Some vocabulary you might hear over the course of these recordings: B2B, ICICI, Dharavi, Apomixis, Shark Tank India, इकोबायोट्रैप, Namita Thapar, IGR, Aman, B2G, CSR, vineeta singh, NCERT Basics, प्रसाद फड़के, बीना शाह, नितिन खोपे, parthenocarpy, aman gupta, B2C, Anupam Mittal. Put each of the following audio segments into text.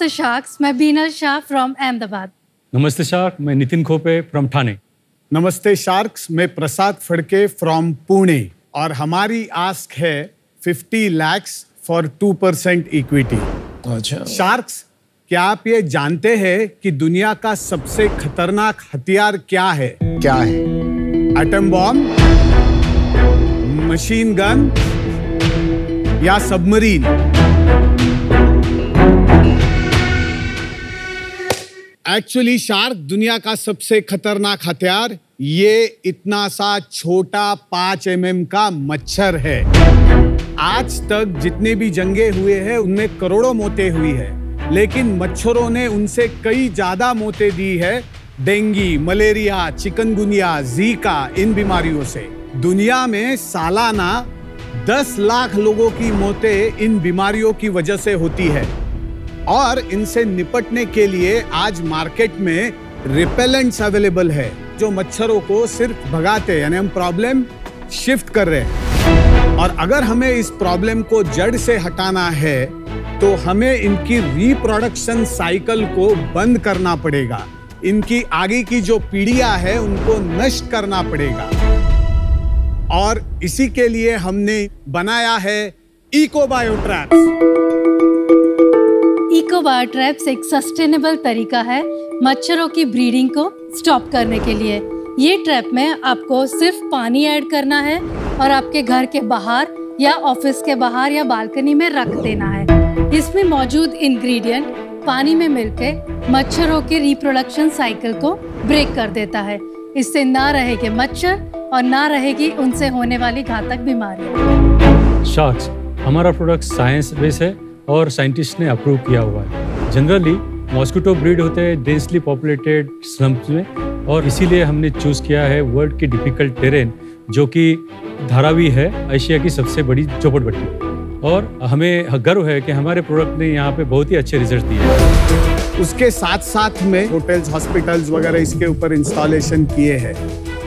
Namaste Sharks, मैं बीना शाह from Ahmedabad. नमस्ते shark, मैं नितिन खोपे फ्रॉम ठाणे. नमस्ते शार्क्स, मैं प्रसाद फड़के फ्रॉम पुणे. और हमारी आस्क है 50 लाख फॉर 2% इक्विटी. अच्छा शार्क्स, क्या आप ये जानते हैं कि दुनिया का सबसे खतरनाक हथियार क्या है? क्या है? एटम बॉम्ब, मशीन गन या सबमरीन? एक्चुअली शार्क, दुनिया का सबसे खतरनाक हथियार ये इतना सा छोटा 5 mm का मच्छर है. आज तक जितने भी जंगे हुए हैं उनमें करोड़ों मौतें हुई है, लेकिन मच्छरों ने उनसे कई ज्यादा मौतें दी है. डेंगू, मलेरिया, चिकनगुनिया, जीका, इन बीमारियों से दुनिया में सालाना 10 लाख लोगों की मौतें इन बीमारियों की वजह से होती है. और इनसे निपटने के लिए आज मार्केट में रिपेलेंट्स अवेलेबल है जो मच्छरों को सिर्फ भगाते हैं. यानी हम प्रॉब्लम शिफ्ट कर रहे हैं, और अगर हमें इस प्रॉब्लम को जड़ से हटाना है तो हमें इनकी रिप्रोडक्शन साइकिल को बंद करना पड़ेगा. इनकी आगे की जो पीढ़ियां है उनको नष्ट करना पड़ेगा. और इसी के लिए हमने बनाया है इकोबायोट्रैप्स. इकोबायोट्रैप्स एक सस्टेनेबल तरीका है मच्छरों की ब्रीडिंग को स्टॉप करने के लिए. ये ट्रैप में आपको सिर्फ पानी ऐड करना है और आपके घर के बाहर या ऑफिस के बाहर या बालकनी में रख देना है. इसमें मौजूद इंग्रेडिएंट पानी में मिलके मच्छरों के रिप्रोडक्शन साइकिल को ब्रेक कर देता है. इससे ना रहेंगे मच्छर और ना रहेगी उनसे होने वाली घातक बीमारी. शार्क्स, हमारा प्रोडक्ट साइंस बेस्ड है और साइंटिस्ट ने अप्रूव किया हुआ है. जनरली मॉस्किटो ब्रीड होते हैं डेंसली पॉपुलेटेड स्लम्स में, और इसीलिए हमने चूज किया है वर्ल्ड की डिफिकल्ट टेरेन जो कि धारावी है, एशिया की सबसे बड़ी झोपड़पट्टी. और हमें गर्व है कि हमारे प्रोडक्ट ने यहाँ पे बहुत ही अच्छे रिजल्ट दिए हैं. उसके साथ साथ में होटल्स, हॉस्पिटल्स वगैरह इसके ऊपर इंस्टॉलेशन किए हैं.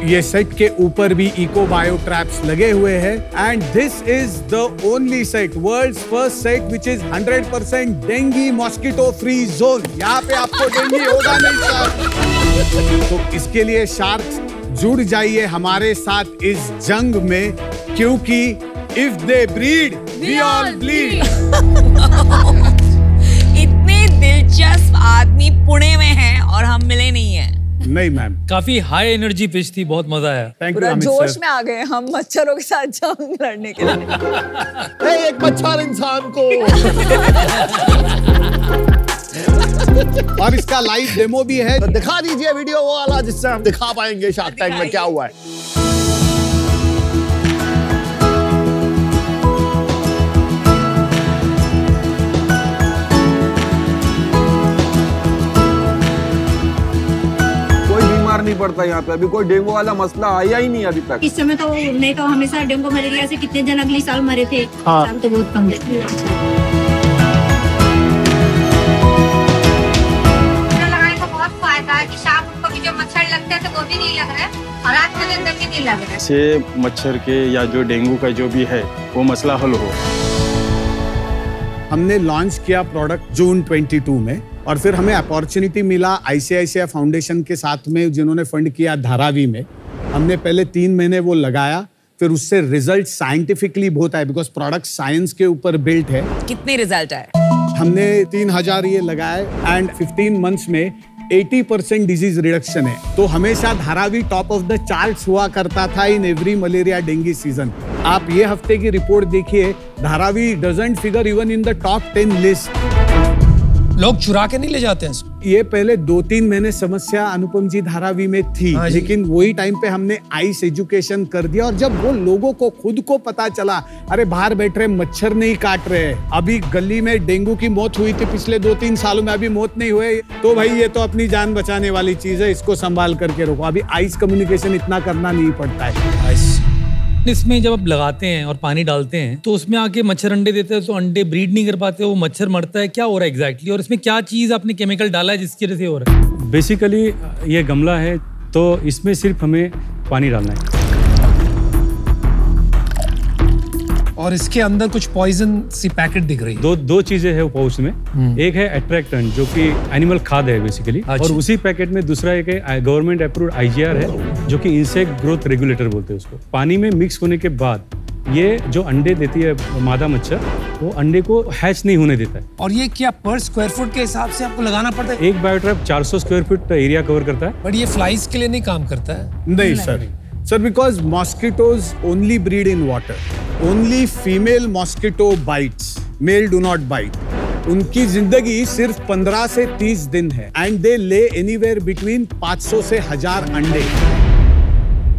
ये सेट के ऊपर भी इकोबायोट्रैप्स लगे हुए हैं. And this is the only set, world's first set which is 100% dengue mosquito free zone. यहाँ पे आपको डेंगू होगा नहीं. तो इसके लिए शार्क्स, जुड़ जाइए हमारे साथ इस जंग में, क्योंकि If they breed, we all bleed. इतने दिलचस्प आदमी पुणे में हैं और हम मिले नहीं हैं. नहीं मैम, काफी हाई एनर्जी पिच थी, बहुत मजा आया. Thank you. जोश में आ गए हम मच्छरों के साथ जंग लड़ने के लिए. hey, एक मच्छर इंसान को. और इसका लाइव डेमो भी है, तो दिखा दीजिए वीडियो वो वाला जिससे हम दिखा पाएंगे शार्क टैंक में क्या हुआ है. नहीं पड़ता यहाँ पे, अभी कोई डेंगू वाला मसला आया ही नहीं अभी तक. इस समय तो नहीं तो हमेशा डेंगू मलेरिया से कितने जन अगले साल मरे थे. हाँ. तो बहुत कम देते हैं. लगाने का बहुत फायदा है कि शाम को भी जो मच्छर लगता है तो वो भी नहीं लग रहा है, और रात के अंदर भी नहीं लग रहा है. से मच्छर के या जो डेंगू का जो भी है वो मसला हल हो. हमने लॉन्च किया प्रोडक्ट जून 2022 में, और फिर हमें अपॉर्चुनिटी मिला ICICI फाउंडेशन के साथ में, जिन्होंने फंड किया धारावी में. हमने पहले 3 महीने वो लगाया, फिर उससे रिजल्ट साइंटिफिकली बहुत आए, बिकॉज प्रोडक्ट साइंस के ऊपर बिल्ट है. कितने रिजल्ट आए? हमने 3000 ये लगाए, एंड 15 मंथ्स में 80% डिजीज रिडक्शन है. तो हमेशा Dharavi top of the charts हुआ करता था in every malaria dengue season. आप ये हफ्ते की रिपोर्ट देखिए, Dharavi doesn't figure even in the top 10 list. लोग चुरा के नहीं ले जाते हैं. ये पहले 2-3 महीने समस्या अनुपम जी धारावी में थी. हाँ जी. लेकिन वही टाइम पे हमने आइस एजुकेशन कर दिया, और जब वो लोगों को खुद को पता चला, अरे बाहर बैठ रहे मच्छर नहीं काट रहे. अभी गली में डेंगू की मौत हुई थी पिछले 2-3 सालों में, अभी मौत नहीं हुए. तो भाई ये तो अपनी जान बचाने वाली चीज है, इसको संभाल करके रोको. अभी आइस कम्युनिकेशन इतना करना नहीं पड़ता है. इसमें जब आप लगाते हैं और पानी डालते हैं तो उसमें आके मच्छर अंडे देते हैं, तो अंडे ब्रीड नहीं कर पाते, वो मच्छर मरता है. क्या हो रहा है एग्जैक्टली, और इसमें क्या चीज़ आपने केमिकल डाला है जिसकी वजह से हो रहा है? बेसिकली ये गमला है, तो इसमें सिर्फ हमें पानी डालना है. और इसके अंदर कुछ पॉइजन सी पैकेट दिख रही है। दो चीजें है पाउच में, एक है एट्रैक्टेंट जो कि एनिमल खाद है बेसिकली, और उसी पैकेट में दूसरा एक है गवर्नमेंट अप्रूव्ड IGR है जो कि इंसेक्ट ग्रोथ रेगुलेटर बोलते हैं उसको। पानी में मिक्स होने के बाद ये जो अंडे देती है मादा मच्छर, वो अंडे को हैच नहीं होने देता है। और ये क्या पर स्क्वायर फुट के हिसाब से आपको लगाना पड़ता है? एक biotrap 400 square foot area cover करता है। बट ये फ्लाइज के लिए नहीं काम करता है? नहीं sir, sir because mosquitoes only breed in water, only female mosquito bites, male do not bite. उनकी जिंदगी सिर्फ 15 से 30 दिन है एंड दे ले एनीवेयर बिटवीन 500 से 1000 अंडे।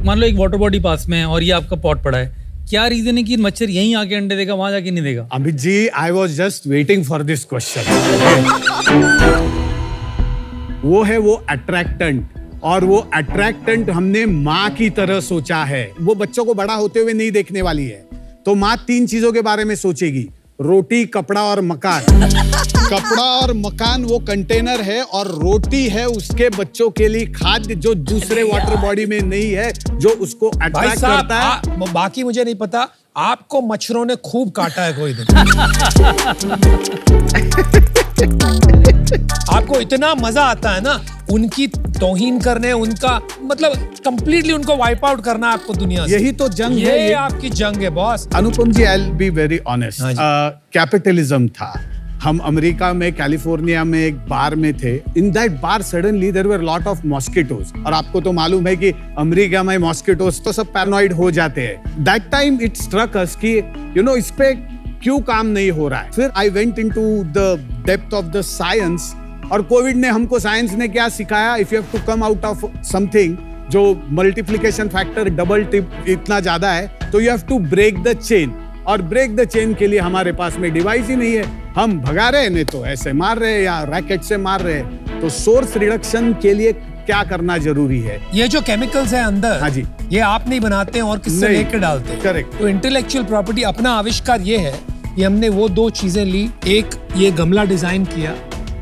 मान लो एक वाटर बॉडी पास में है और ये आपका पॉट पड़ा है, क्या रीजन है कि मच्छर यहीं आके अंडे देगा, वहां जाके नहीं देगा? Amit ji, I was just waiting for this question. वो है वो अट्रैक्टेंट, और वो अट्रैक्टेंट हमने माँ की तरह सोचा है। वो बच्चों को बड़ा होते हुए नहीं देखने वाली है, तो माँ तीन चीजों के बारे में सोचेगी, रोटी, कपड़ा और मकान। कपड़ा और मकान वो कंटेनर है, और रोटी है उसके बच्चों के लिए खाद्य जो दूसरे वाटर बॉडी में नहीं है, जो उसको अट्रैक्ट करता है। बाकी मुझे नहीं पता, आपको मच्छरों ने खूब काटा है कोई दिन। आपको इतना मजा आता है ना उनकी तोहीन करने, उनका मतलब कंप्लीटली उनको वाइप आउट करना आपको दुनिया से। यही तो जंग है, ये आपकी जंग है boss. Anupam ji, I will be very honest, capitalism था। हम अमेरिका में, कैलिफोर्निया में एक बार में थे। In that bar suddenly there were lot of mosquitoes, और आपको तो मालूम है कि अमेरिका में मॉस्किटोज तो सब पैरानॉइड हो जाते हैं। That time it struck us कि यू नो इस पे क्यों काम नहीं हो रहा है। फिर I went into the depth of the science, और कोविड ने हमको, साइंस ने क्या सिखाया, if you have to come out of something जो मल्टीप्लीकेशन फैक्टर डबल टिप इतना ज्यादा है, तो you have to break the chain, और ब्रेक द चेन के लिए हमारे पास में डिवाइस ही नहीं है। हम भगा रहे हैं, नहीं तो ऐसे मार रहे हैं या रैकेट से मार रहे हैं। तो सोर्स रिडक्शन के लिए क्या करना जरूरी है? ये जो केमिकल्स है अंदर, हाँ जी, ये आप नहीं बनाते हैं और किससे लेकर डालते हैं। करेक्ट। तो इंटेलेक्चुअल प्रॉपर्टी, अपना आविष्कार ये है कि हमने वो दो चीजें ली, एक ये गमला डिजाइन किया,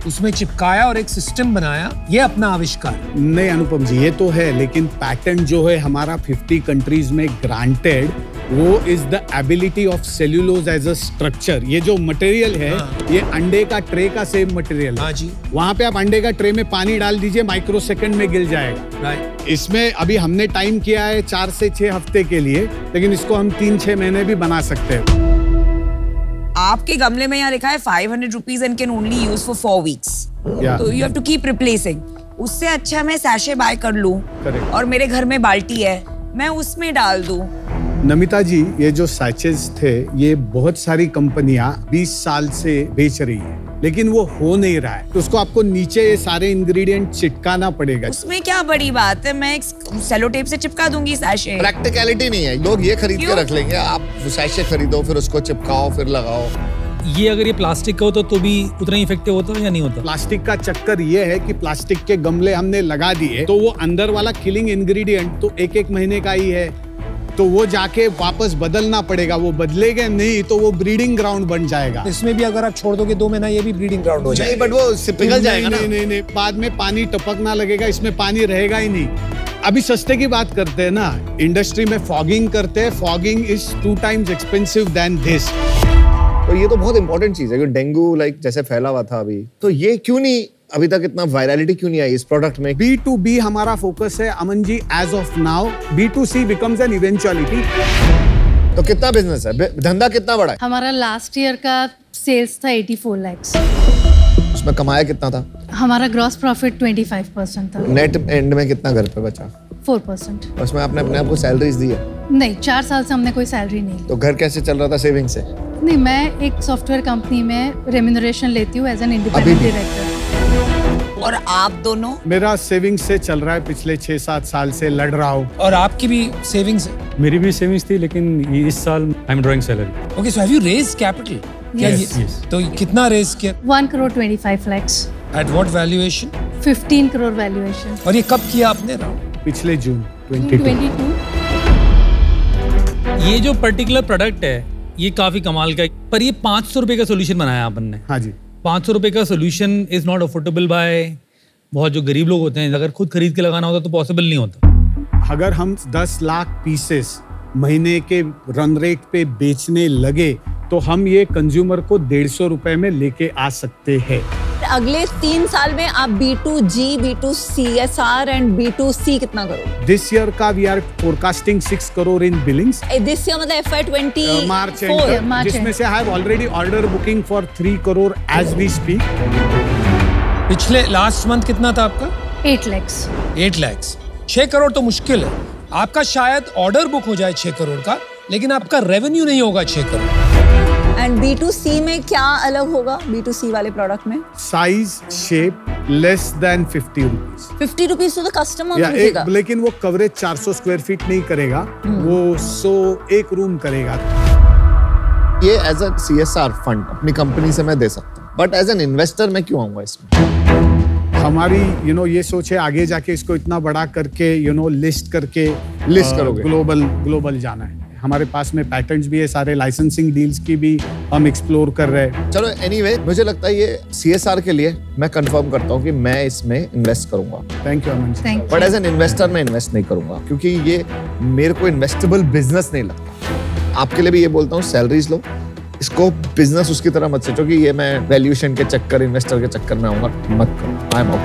उसमें चिपकाया और एक सिस्टम बनाया, ये अपना आविष्कार नहीं। अनुपम जी, ये तो है, लेकिन पैटेंट जो है हमारा 50 कंट्रीज में ग्रांटेड, वो is the ability of cellulose as a structure. ये जो मटेरियल है, हाँ। ये अंडे का ट्रे का सेम मटेरियल है। हाँ जी। वहाँ पे आप अंडे का ट्रे में पानी डाल दीजिए, माइक्रो सेकेंड में गिल जाएगा। राइट। इसमें अभी हमने टाइम किया है 4 से 6 हफ्ते के लिए, लेकिन इसको हम 3-6 महीने भी बना सकते हैं। आपके गमले में यहाँ लिखा है 500 rupees and can only use for 4 weeks, तो you have to keep replacing. उससे अच्छा मैं सैशे बाय कर लूं, और मेरे घर में बाल्टी है, मैं उसमें डाल दूं। नमिता जी, ये जो सैशेज थे, ये बहुत सारी कंपनियां 20 साल से बेच रही है, लेकिन वो हो नहीं रहा है, तो उसको आपको नीचे ये सारे इंग्रेडिएंट चिपकाना पड़ेगा। उसमें क्या बड़ी बात है, मैं एक सेलो टेप से चिपका दूंगी सैशे। प्रैक्टिकलिटी नहीं है, लोग ये खरीद के रख लेंगे। आप सैशे खरीदो, फिर उसको चिपकाओ, फिर लगाओ। ये अगर ये प्लास्टिक का हो तो भी उतना ही इफेक्टिव होता है या नहीं होता? प्लास्टिक का चक्कर ये है कि प्लास्टिक के गमले हमने लगा दिए, तो वो अंदर वाला किलिंग इंग्रेडिएंट तो 1-1 महीने का ही है, तो वो जाके वापस बदलना पड़ेगा। वो बदलेगा नहीं तो वो ब्रीडिंग ग्राउंड बन जाएगा। इसमें भी अगर आप छोड़ दोगे 2 महीना, ये भी ब्रीडिंग ग्राउंड हो जाएगा। बट वो पिघल जाएगा ना। नहीं, बाद में पानी टपकना लगेगा, इसमें पानी रहेगा ही नहीं। अभी सस्ते की बात करते हैं ना, इंडस्ट्री में फॉगिंग करते हैं, fogging is 2 times expensive than this. तो ये तो बहुत इंपॉर्टेंट चीज है कि डेंगू लाइक जैसे फैला हुआ था अभी, तो ये क्यों नहीं, अभी तक इतना वायरलिटी क्यों नहीं आई इस प्रोडक्ट में? B2B हमारा फोकस है Aman ji, as of now. B2C becomes an eventuality। तो कितना बिजनेस है, धंधा कितना बड़ा है? हमारा लास्ट ईयर का सेल्स था 84 लाख। उसमें कमाया कितना था? हमारा ग्रॉस प्रॉफिट 25% था। नेट एंड में कितना घर पे बचा? 4%। उसमें आपने अपने आप को सैलरीज दी है? नहीं, 4 साल से हमने कोई सैलरी नहीं। तो घर कैसे चल रहा था, सेविंग से? नहीं, मैं एक सॉफ्टवेयर कंपनी में रेम्यूनरेशन लेती हूँ एज एन इंडिपेंडेंट डायरेक्टर। और आप दोनों? मेरा सेविंग से चल रहा है, पिछले 6-7 साल से लड़ रहा हूँ। और आपकी भी सेविंग्स? मेरी भी सेविंग्स थी, लेकिन इस साल I am drawing salary. Okay, so have you raised capital? Yes. तो कितना रेज किया? 1 crore 25 lakh. At what valuation? 15 crore valuation. और ये कब किया आपने? पिछले जून 2022। ये जो पर्टिकुलर प्रोडक्ट है, ये काफी कमाल का है, पर ये 500 रुपए का सोल्यूशन बनाया अपन ने। हाँ जी। 500 रुपए का solution is not affordable by बहुत जो गरीब लोग होते हैं। अगर खुद खरीद के लगाना होता तो पॉसिबल नहीं होता। अगर हम 10 लाख पीसेस महीने के रन रेट पे बेचने लगे तो हम ये कंज्यूमर को 150 रुपए में लेके आ सकते हैं। अगले 3 साल में आप B2G, B2CSR and B2C कितना करोगे? This year का we are forecasting 6 crore in billings. This year मतलब FY24 March, जिसमें से I have already order booking for 3 crore as we speak. पिछले लास्ट मंथ कितना था आपका? 8 lakhs. 6 crore तो मुश्किल है। आपका शायद ऑर्डर बुक हो जाए 6 crore का, लेकिन आपका रेवेन्यू नहीं होगा 6 crore। एंड B2C में क्या अलग होगा? B2C वाले प्रोडक्ट में size, shape less than 50 rupees. 50 rupees तो कस्टमर देगा, लेकिन वो कवरेज 400 स्क्वायर फीट नहीं करेगा, वो 101 रूम करेगा। ये एज अ CSR फंड अपनी कंपनी से मैं दे सकता हूँ, बट एज एन इन्वेस्टर मैं क्यों आऊंगा इसमें? हमारी ये सोच है आगे जाके इसको इतना बड़ा करके लिस्ट करोगे, ग्लोबल जाना है। हमारे पास में पैटर्न्स भी है, सारे लाइसेंसिंग डील्स की भी हम एक्सप्लोर कर रहे हैं। चलो एनीवे, मुझे लगता है ये CSR के लिए मैं कंफर्म करता हूँ कि मैं इसमें इन्वेस्ट करूंगा। Thank you Aman. But as an investor मैं इन्वेस्ट नहीं करूंगा, क्योंकि ये मेरे को इन्वेस्टेबल बिजनेस नहीं लगता। आपके लिए भी ये बोलता हूँ, सैलरीज लो, इसको बिजनेस उसकी तरह मत सोचो कि ये मैं वैल्यूएशन के चक्कर, इन्वेस्टर के चक्कर में आऊंगा, मत करो। I am out.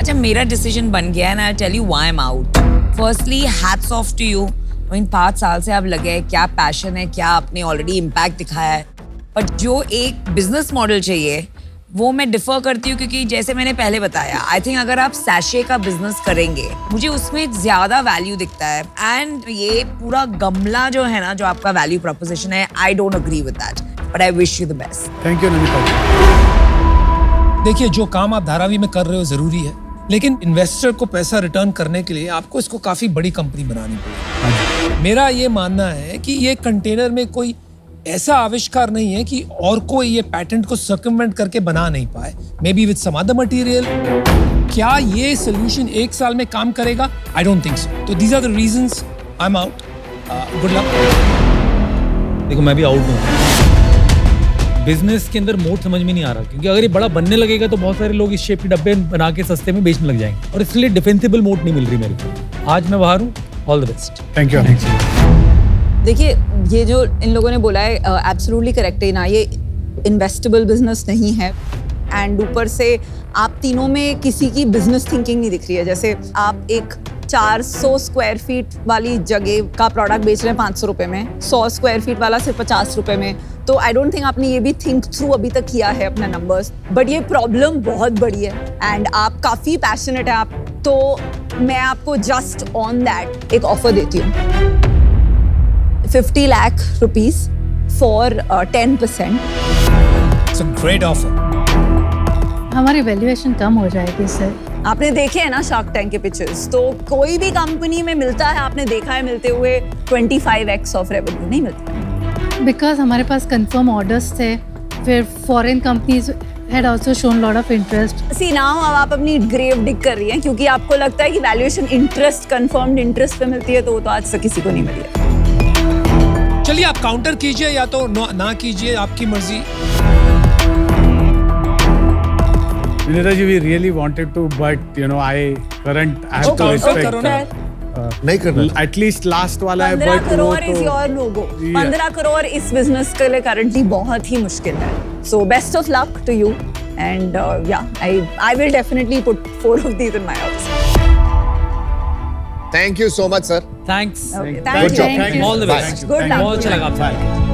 अच्छा, मेरा डिसीजन बन गया है ना। I tell you why I am out. Firstly hats off to you. I mean 5 साल से आप लगे हैं, क्या पैशन है, क्या आपने ऑलरेडी इम्पैक्ट दिखाया है। बट जो एक बिजनेस मॉडल चाहिए वो मैं डिफर करती हूँ, क्योंकि जैसे मैंने पहले बताया, आई थिंक अगर आप सैशे का बिजनेस करेंगे, मुझे उसमें ज़्यादा वैल्यू दिखता है। एंड ये पूरा गमला जो है ना, जो आपका वैल्यू प्रोपोजिशन है, I don't agree with that, but I wish you the best. Thank you Namita. देखिए, जो काम आप धारावी में कर रहे हो ज़रूरी है, लेकिन इन्वेस्टर को पैसा रिटर्न करने के लिए आपको इसको काफ़ी बड़ी कंपनी बनानी पड़ेगी। मेरा ये मानना है कि ये कंटेनर में कोई ऐसा आविष्कार नहीं है कि और कोई ये पैटेंट को सर्कमवेंट करके बना नहीं पाए, maybe with some other material. क्या ये सोल्यूशन 1 साल में काम करेगा? I don't think so. तो these are the reasons I am out. Good luck. देखो, मैं भी आउट हूँ। बिजनेस के अंदर मोड समझ में नहीं आ रहा, क्योंकि अगर ये बड़ा बनने लगेगा तो बहुत सारे लोग इस शेप के डब्बे बना के सस्ते में बेचने लग जाएंगे, और इसलिए डिफेंसिबल मोड नहीं मिल रही मेरे को। आज मैं बाहर हूँ। All the best. Thank you. देखिए, ये जो इन लोगों ने बोला है एब्सोल्युटली करेक्ट है ना, ये इन्वेस्टेबल बिजनेस नहीं है। एंड ऊपर से आप तीनों में किसी की बिजनेस थिंकिंग नहीं दिख रही है। जैसे आप एक 400 स्क्वायर फीट वाली जगह का प्रोडक्ट बेच रहे हैं 500 रुपये में, 100 स्क्वायर फीट वाला सिर्फ 50 रुपये में। तो आई डोंट थिंक आपने ये भी थिंक थ्रू अभी तक किया है अपना नंबर्स। बट ये प्रॉब्लम बहुत बड़ी है, एंड आप काफ़ी पैशनेट हैं आप। तो मैं आपको जस्ट ऑन दैट एक ऑफर देती हूँ, 50 lakh rupees for 10%. It's a great offer. हमारी वैल्यूएशन कम हो जाएगी सर। आपने देखे हैं ना शार्क टैंक के पिक्चर्स, तो कोई भी कंपनी में मिलता है, आपने देखा है मिलते हुए 25x ऑफ रेवेन्यू नहीं मिलता। बिकॉज हमारे पास कंफर्म ऑर्डर्स थे, फिर foreign companies had also shown lot of interest. See now अब आप अपनी grave dig कर रही हैं, क्योंकि आपको लगता है कि वैल्यूएशन इंटरेस्ट, कंफर्म्ड इंटरेस्ट पे मिलती है, तो वो तो आज तक किसी को नहीं मिली है। चलिए, आप काउंटर कीजिए या तो ना कीजिए, आपकी मर्जी। विनेता जी, we really wanted to, but you know, I have to respect. नहीं करना। At least last वाला है, but 15 crore is your logo. 15 crore इस बिजनेस के लिए currently बहुत ही मुश्किल है। So best of luck to you, and yeah, I will definitely put 4 of these in my office. Thank you so much, sir. Thanks. Okay. Thank you. All the best. Good luck. बहुत अच्छा लगा आपसे।